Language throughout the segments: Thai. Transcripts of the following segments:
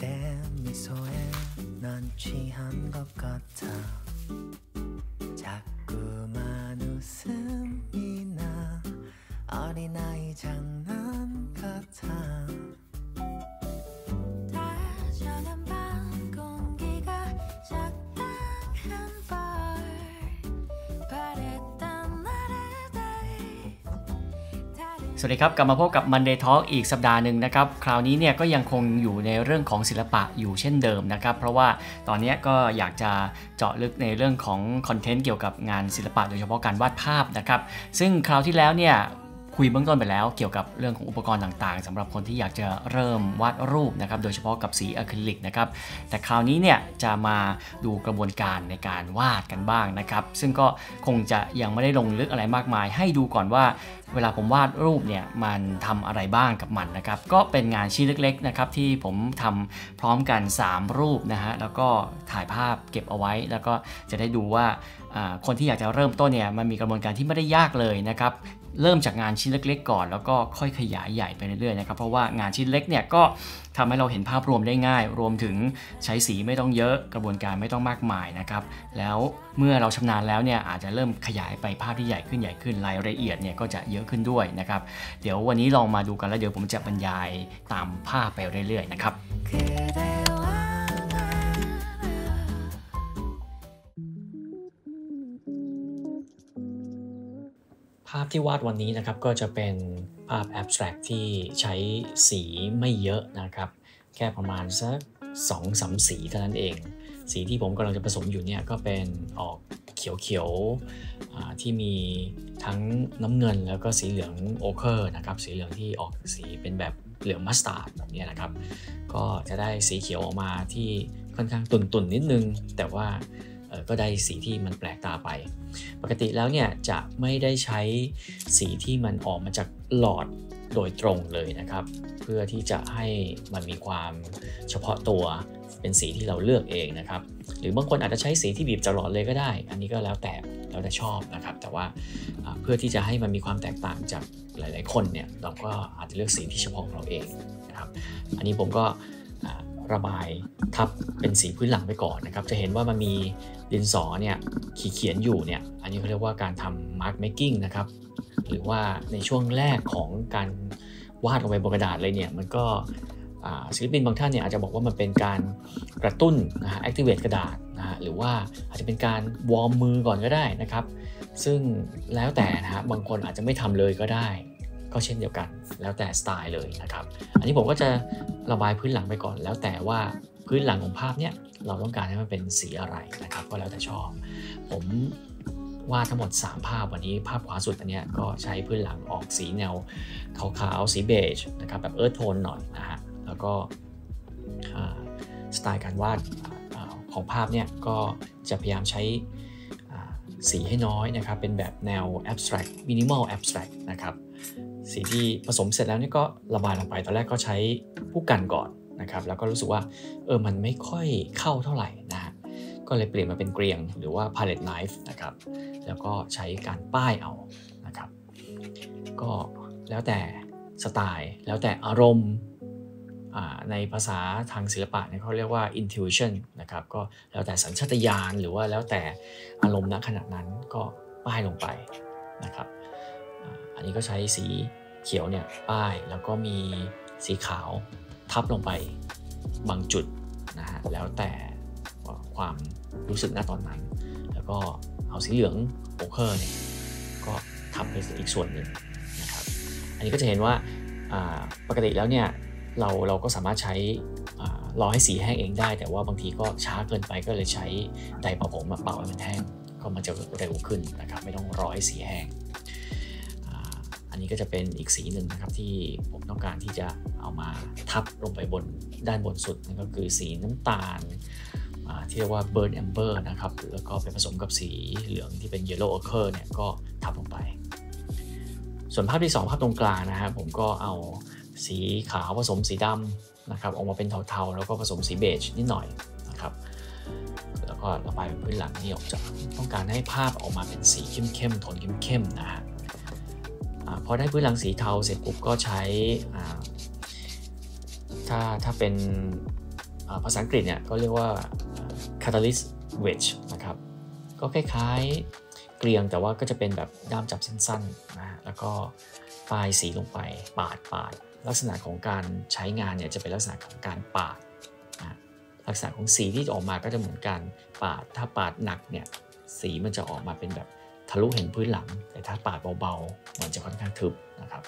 그대 미소에 난 취한 것 같아 자꾸만 웃음이 나 어린아이 장난 같아 다정한 밤 공기가 적당한 벌 바랬던 나를 달리 สวัสดีครับกลับมาพบกับ Monday Talk อีกสัปดาห์หนึ่งนะครับคราวนี้เนี่ยก็ยังคงอยู่ในเรื่องของศิลปะอยู่เช่นเดิมนะครับเพราะว่าตอนนี้ก็อยากจะเจาะลึกในเรื่องของคอนเทนต์เกี่ยวกับงานศิลปะโดยเฉพาะการวาดภาพนะครับซึ่งคราวที่แล้วเนี่ยคุยเบื้องต้นไปแล้วเกี่ยวกับเรื่องของอุปกรณ์ต่างๆสำหรับคนที่อยากจะเริ่มวาดรูปนะครับโดยเฉพาะกับสีอะคริลิกนะครับแต่คราวนี้เนี่ยจะมาดูกระบวนการในการวาดกันบ้างนะครับซึ่งก็คงจะยังไม่ได้ลงลึกอะไรมากมายให้ดูก่อนว่าเวลาผมวาดรูปเนี่ยมันทำอะไรบ้างกับมันนะครับก็เป็นงานชิ้นเล็กๆนะครับที่ผมทำพร้อมกัน3รูปนะฮะแล้วก็ถ่ายภาพเก็บเอาไว้แล้วก็จะได้ดูว่าคนที่อยากจะเริ่มต้นเนี่ยมันมีกระบวนการที่ไม่ได้ยากเลยนะครับเริ่มจากงานชิ้นเล็กๆก่อนแล้วก็ค่อยขยายใหญ่ไปเรื่อยๆนะครับเพราะว่างานชิ้นเล็กเนี่ยก็ทำให้เราเห็นภาพรวมได้ง่ายรวมถึงใช้สีไม่ต้องเยอะกระบวนการไม่ต้องมากมายนะครับแล้วเมื่อเราชำนาญแล้วเนี่ยอาจจะเริ่มขยายไปภาพที่ใหญ่ขึ้นรายละเอียดเนี่ยก็จะเยอะขึ้นด้วยนะครับเดี๋ยววันนี้ลองมาดูกันแล้วเดี๋ยวผมจะบรรยายตามภาพไปเรื่อยๆนะครับภาพที่วาดวันนี้นะครับก็จะเป็นภาพแอบสแตรกที่ใช้สีไม่เยอะนะครับแค่ประมาณสัก 2-3 สีเท่านั้นเองสีที่ผมกำลังจะผสมอยู่เนี่ยก็เป็นออกเขียวๆที่มีทั้งน้ำเงินแล้วก็สีเหลืองโอเคอร์นะครับสีเหลืองที่ออกสีเป็นแบบเหลืองมัสตาร์ดแบบนี้นะครับก็จะได้สีเขียวออกมาที่ค่อนข้างตุ่นนิดนึงแต่ว่าก็ได้สีที่มันแปลกตาไปปกติแล้วเนี่ยจะไม่ได้ใช้สีที่มันออกมาจากหลอดโดยตรงเลยนะครับเพื่อที่จะให้มันมีความเฉพาะตัวเป็นสีที่เราเลือกเองนะครับหรือบางคนอาจจะใช้สีที่บีบจากหลอดเลยก็ได้อันนี้ก็แล้วแต่ชอบนะครับแต่ว่าเพื่อที่จะให้มันมีความแตกต่างจากหลายๆคนเนี่ยเราก็อาจจะเลือกสีที่เฉพาะของเราเองนะครับอันนี้ผมก็ระบายทับเป็นสีพื้นหลังไปก่อนนะครับจะเห็นว่ามันมีดินสอเนี่ยขีดเขียนอยู่เนี่ยอันนี้เขาเรียกว่าการทำมาร์คเมคกิ้งนะครับหรือว่าในช่วงแรกของการวาดลงไปบนกระดาษเลยเนี่ยมันก็ศิลปินบางท่านเนี่ยอาจจะบอกว่ามันเป็นการกระตุ้นนะฮะแอคทีเวตกระดาษนะฮะหรือว่าอาจจะเป็นการวอร์มมือก่อนก็ได้นะครับซึ่งแล้วแต่นะฮะบางคนอาจจะไม่ทำเลยก็ได้ก็เช่นเดียวกันแล้วแต่สไตล์เลยนะครับอันนี้ผมก็จะระบายพื้นหลังไปก่อนแล้วแต่ว่าพื้นหลังของภาพเนี่ยเราต้องการให้มันเป็นสีอะไรนะครับก็แล้วแต่ชอบผมวาดทั้งหมด3ภาพวันนี้ภาพขวาสุดอันเนี้ยก็ใช้พื้นหลังออกสีแนวขาวๆสีเบจนะครับแบบเอิร์ธโทนหน่อยนะฮะแล้วก็สไตล์การวาดของภาพเนี่ยก็จะพยายามใช้สีให้น้อยนะครับเป็นแบบแนว abstract minimal abstract นะครับสีที่ผสมเสร็จแล้วนี่ก็ระบายลงไปตอนแรกก็ใช้ผู้กันก่อนนะครับแล้วก็รู้สึกว่ามันไม่ค่อยเข้าเท่าไหร่นะฮะก็เลยเปลี่ยนมาเป็นเกลียงหรือว่า palette knife นะครับแล้วก็ใช้การป้ายเอานะครับก็แล้วแต่สไตล์แล้วแต่อารมณ์ในภาษาทางศิลปะเนี่ยเขาเรียกว่า intuition นะครับก็แล้วแต่สัญชาตญาณหรือว่าแล้วแต่อารมณ์ณขณะนั้นก็ป้ายลงไปนะครับอันนี้ก็ใช้สีเขียวเนี่ยป้ายแล้วก็มีสีขาวทับลงไปบางจุดนะฮะแล้วแต่ความรู้สึกณตอนนั้นแล้วก็เอาสีเหลืองโอเคอร์เนี่ยก็ทับไปอีกส่วนหนึ่งนะครับอันนี้ก็จะเห็นว่าปกติแล้วเนี่ยเราก็สามารถใช้รอให้สีแห้งเองได้แต่ว่าบางทีก็ช้าเกินไปก็เลยใช้ไดร์เป่าผมมาเป่าให้มันแห้งก็มันจะเร็วขึ้นนะครับไม่ต้องรอให้สีแห้งอันนี้ก็จะเป็นอีกสีหนึ่งนะครับที่ผมต้องการที่จะเอามาทับลงไปบนด้านบนสุดนั่นก็คือสีน้ำตาลที่เรียกว่า Burn Amber นะครับแล้วก็ไปผสมกับสีเหลืองที่เป็น Yellow Ochre เนี่ยก็ทับลงไปส่วนภาพที่2ภาพตรงกลางนะครับผมก็เอาสีขาวผสมสีดำนะครับออกมาเป็นเทาๆแล้วก็ผสมสีเบจนิดหน่อยนะครับแล้วก็ระบายเป็นพื้นหลังนี่ออกจากต้องการให้ภาพออกมาเป็นสีเข้มๆโทนเข้มๆนะฮะพอได้พื้นหลังสีเทาเสร็จปุ๊บก็ใช้ถ้าเป็น ภาษาอังกฤษเนี่ยก็เรียกว่า catalyst wedge นะครับก็คล้ายๆเกลียงแต่ว่าก็จะเป็นแบบด้ามจับสั้นๆนะแล้วก็ปลายสีลงไปปาดลักษณะของการใช้งานเนี่ยจะเป็นลักษณะของการปาดนะลักษณะของสีที่จะออกมาก็จะเหมือนกันปาดถ้าปาดหนักเนี่ยสีมันจะออกมาเป็นแบบทะลุเห็นพื้นหลังแต่ถ้าปาดเบาๆมันจะค่อนข้างทึบนะครับ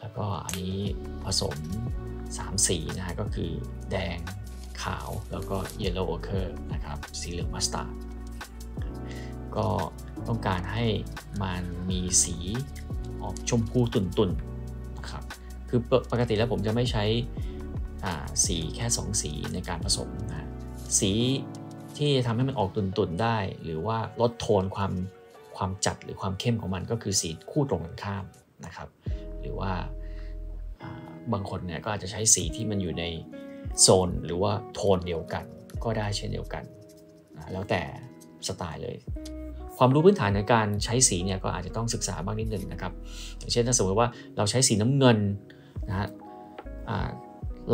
แล้วก็อันนี้ผสม3สีนะฮะก็คือแดงขาวแล้วก็ Yellow Ochre นะครับสีเหลืองมัสตาร์ดก็ต้องการให้มันมีสีออกชมพูตุ่นๆนะครับคือปกติแล้วผมจะไม่ใช้สีแค่2สีในการผสมนะสีที่ทำให้มันออกตุ่นๆได้หรือว่าลดโทนความจัดหรือความเข้มของมันก็คือสีคู่ตรงกันข้ามนะครับหรือว่าบางคนเนี่ยก็อาจจะใช้สีที่มันอยู่ในโซนหรือว่าโทนเดียวกันก็ได้เช่นเดียวกันนะแล้วแต่สไตล์เลยความรู้พื้นฐานในการใช้สีเนี่ยก็อาจจะต้องศึกษาบ้างนิดนึงนะครับอย่างเช่นถ้าสมมติว่าเราใช้สีน้ำเงินนะฮะ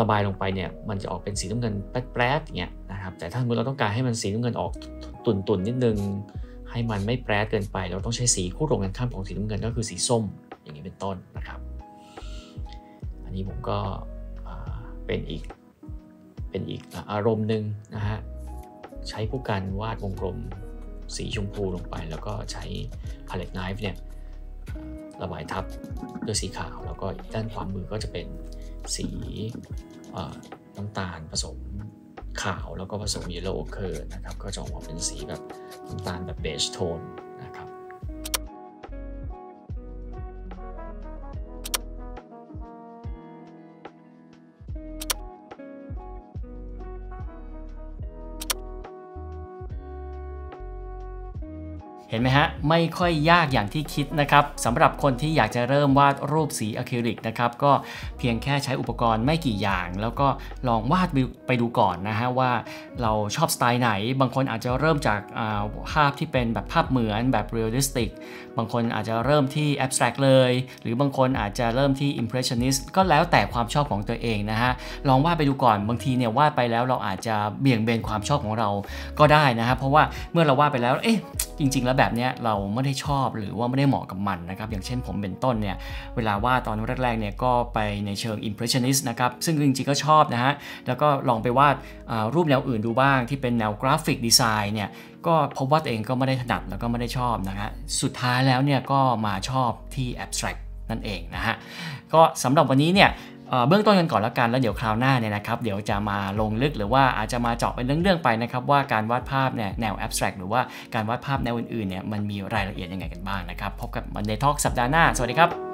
ระบายลงไปเนี่ยมันจะออกเป็นสีน้ำเงินแป๊ดๆอย่างเงี้ยนะครับแต่ถ้าเมื่อเราต้องการให้มันสีน้ำเงินออกตุ่นๆนิดนึงให้มันไม่แป๊ดเกินไปเราต้องใช้สีคู่ตรงกันข้ามของสีน้ำเงินก็คือสีส้มอย่างนี้เป็นต้นนะครับอันนี้ผมก็เป็นอีกอารมณ์หนึ่งนะฮะใช้ผู้กันวาดวงกลมสีชมพูลงไปแล้วก็ใช้ palette knife เนี่ยระบายทับด้วยสีขาวแล้วก็ด้านขวามือก็จะเป็นสีน้ำตาลผสมขาวแล้วก็ผสม Yellow Ochre นะครับก็จะออกมาเป็นสีแบบน้ำตาลแบบ beige tone นะครับเห็นไหมฮะไม่ค่อยยากอย่างที่คิดนะครับสำหรับคนที่อยากจะเริ่มวาดรูปสีอะคริลิกนะครับก็เพียงแค่ใช้อุปกรณ์ไม่กี่อย่างแล้วก็ลองวาดไปดูก่อนนะฮะว่าเราชอบสไตล์ไหนบางคนอาจจะเริ่มจากภาพที่เป็นแบบภาพเหมือนแบบเรียลลิสติกบางคนอาจจะเริ่มที่แอบสแตรกเลยหรือบางคนอาจจะเริ่มที่อิมเพรสชันนิสต์ก็แล้วแต่ความชอบของตัวเองนะฮะลองวาดไปดูก่อนบางทีเนี่ยวาดไปแล้วเราอาจจะเบี่ยงเบนความชอบของเราก็ได้นะฮะเพราะว่าเมื่อเราวาดไปแล้วเอ๊ะจริงๆแล้วแบบนี้เราไม่ได้ชอบหรือว่าไม่ได้เหมาะกับมันนะครับอย่างเช่นผมเป็นต้นเนี่ยเวลาวาดตอนแรกๆเนี่ยก็ไปในเชิง Impressionist นะครับซึ่งจริงๆก็ชอบนะฮะแล้วก็ลองไปวาดรูปแนวอื่นดูบ้างที่เป็นแนวกราฟิกดีไซน์เนี่ยก็พบว่าตัวเองก็ไม่ได้ถนัดแล้วก็ไม่ได้ชอบนะฮะสุดท้ายแล้วเนี่ยก็มาชอบที่ Abstract นั่นเองนะฮะก็สำหรับวันนี้เนี่ยเบื้องต้นกันก่อนแล้วกันแล้วเดี๋ยวคราวหน้าเนี่ยนะครับเดี๋ยวจะมาลงลึกหรือว่าอาจจะมาเจาะเป็นเรื่องๆไปนะครับว่าการวาดภาพเนี่ยแนว abstract หรือว่าการวาดภาพแนวอื่นๆเนี่ยมันมีรายละเอียดยังไงกันบ้างนะครับพบกับ TheMONDAY Talk สัปดาห์หน้าสวัสดีครับ